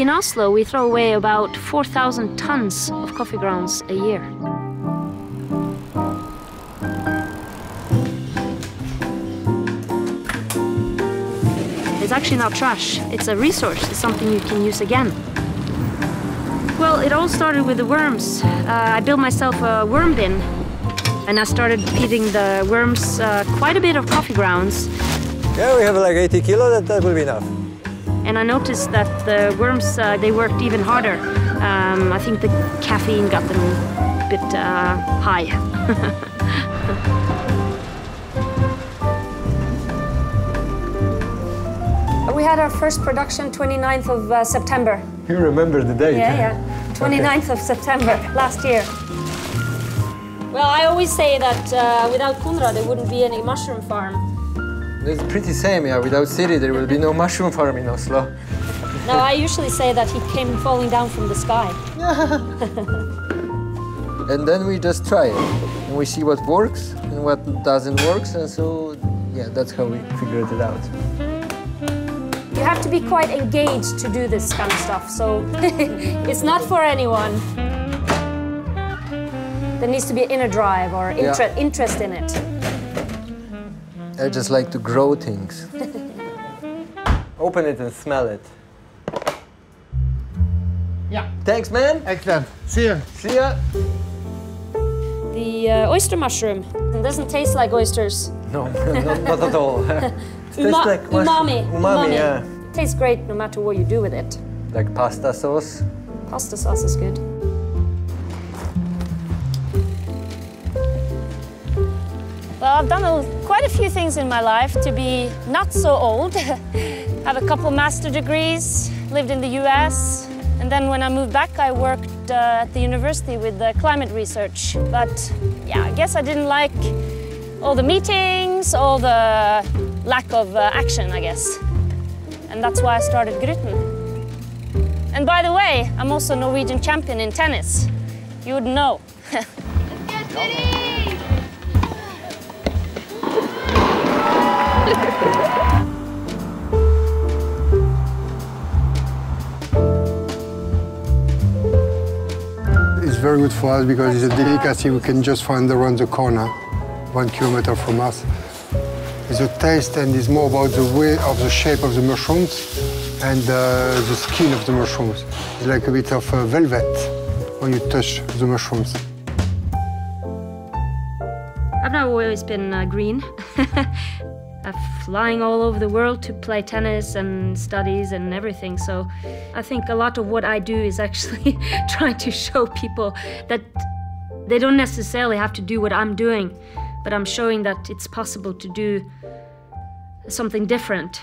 in Oslo, we throw away about 4,000 tons of coffee grounds a year. It's actually not trash, it's a resource, it's something you can use again. Well, it all started with the worms. I built myself a worm bin, and I started feeding the worms quite a bit of coffee grounds. Yeah, we have like 80 kilo, that will be enough. And I noticed that the worms, they worked even harder. I think the caffeine got them a bit high. We had our first production 29th of September. You remember the date? Yeah, yeah. 29th of September last year. Well, I always say that without Kundra, there wouldn't be any mushroom farm. It's pretty same, yeah. Without city, there will be no mushroom farm in Oslo. No, I usually say that he came falling down from the sky. And then we just try it, and we see what works and what doesn't work, and so, yeah, that's how we figured it out. You have to be quite engaged to do this kind of stuff, so it's not for anyone. There needs to be an inner drive or interest in it. I just like to grow things. Open it and smell it. Yeah. Thanks, man. Excellent. See ya. See ya. The oyster mushroom. It doesn't taste like oysters. No, not at all. Tastes like umami. Umami, yeah. It tastes great no matter what you do with it. Like pasta sauce. Pasta sauce is good. Well, I've done quite a few things in my life to be not so old. Have a couple master degrees, lived in the US, and then when I moved back, I worked at the university with climate research. But yeah, I guess I didn't like all the meetings, all the lack of action, I guess. And that's why I started Gruten. And by the way, I'm also Norwegian champion in tennis. You would know. It's very good for us because it's a delicacy we can just find around the corner, 1 kilometer from us. It's a taste and it's more about the way of the shape of the mushrooms and the skin of the mushrooms. It's like a bit of velvet when you touch the mushrooms. I've not always been green. I'm flying all over the world to play tennis and studies and everything, so I think a lot of what I do is actually trying to show people that they don't necessarily have to do what I'm doing, but I'm showing that it's possible to do something different.